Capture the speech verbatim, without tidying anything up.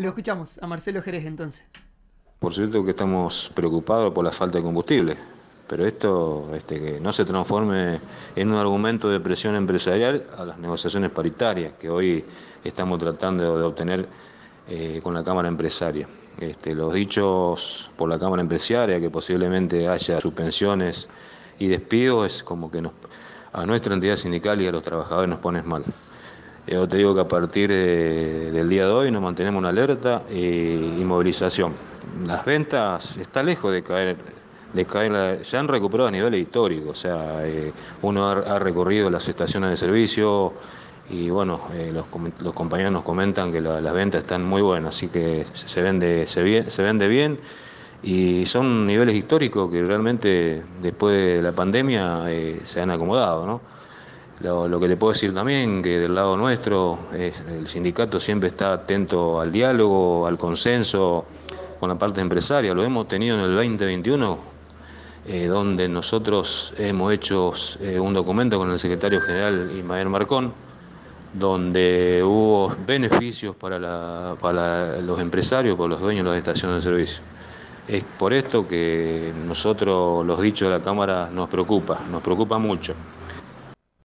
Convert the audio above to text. Lo escuchamos a Marcelo Gerez entonces. Por cierto que estamos preocupados por la falta de combustible, pero esto este, que no se transforme en un argumento de presión empresarial a las negociaciones paritarias que hoy estamos tratando de obtener eh, con la Cámara Empresaria. Este, los dichos por la Cámara Empresaria, que posiblemente haya suspensiones y despidos, es como que nos, a nuestra entidad sindical y a los trabajadores nos pones mal. Yo te digo que a partir de, del día de hoy nos mantenemos una alerta y, y movilización. Las ventas está lejos de caer, de caer, se han recuperado a niveles históricos, o sea, eh, uno ha, ha recorrido las estaciones de servicio y bueno, eh, los, los compañeros nos comentan que la, las ventas están muy buenas, así que se vende, se, bien, se vende bien y son niveles históricos que realmente después de la pandemia eh, se han acomodado, ¿no? Lo, lo que te puedo decir también, que del lado nuestro, eh, el sindicato siempre está atento al diálogo, al consenso con la parte empresaria. Lo hemos tenido en el veinte veintiuno, eh, donde nosotros hemos hecho eh, un documento con el secretario general Ismael Marcón, donde hubo beneficios para, la, para los empresarios, para los dueños de las estaciones de servicio. Es por esto que nosotros, los dichos de la Cámara, nos preocupa, nos preocupa mucho.